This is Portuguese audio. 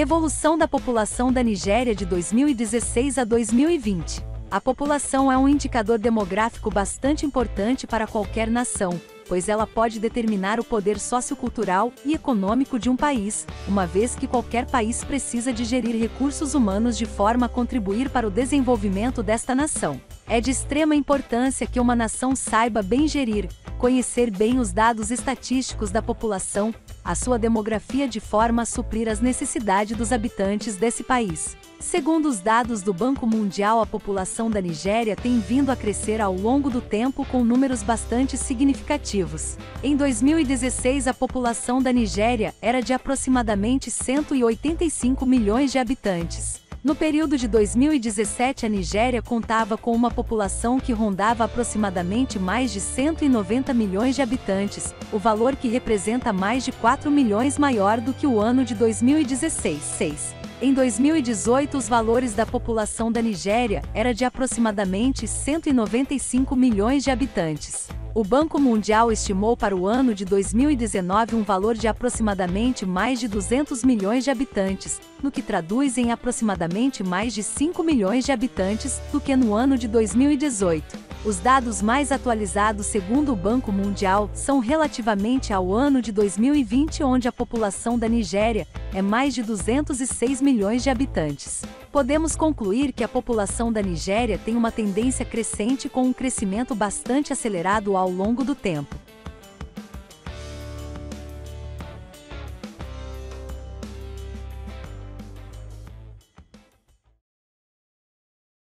Evolução da população da Nigéria de 2016 a 2020. A população é um indicador demográfico bastante importante para qualquer nação, pois ela pode determinar o poder sociocultural e econômico de um país, uma vez que qualquer país precisa de gerir recursos humanos de forma a contribuir para o desenvolvimento desta nação. É de extrema importância que uma nação saiba bem gerir, conhecer bem os dados estatísticos da população, a sua demografia de forma a suprir as necessidades dos habitantes desse país. Segundo os dados do Banco Mundial, a população da Nigéria tem vindo a crescer ao longo do tempo com números bastante significativos. Em 2016, a população da Nigéria era de aproximadamente 185 milhões de habitantes. No período de 2017, a Nigéria contava com uma população que rondava aproximadamente mais de 190 milhões de habitantes, o valor que representa mais de 4 milhões maior do que o ano de 2016. Em 2018, os valores da população da Nigéria era de aproximadamente 195 milhões de habitantes. O Banco Mundial estimou para o ano de 2019 um valor de aproximadamente mais de 200 milhões de habitantes, no que traduz em aproximadamente mais de 5 milhões de habitantes do que no ano de 2018. Os dados mais atualizados segundo o Banco Mundial são relativamente ao ano de 2020, onde a população da Nigéria é mais de 206 milhões de habitantes. Podemos concluir que a população da Nigéria tem uma tendência crescente com um crescimento bastante acelerado ao longo do tempo.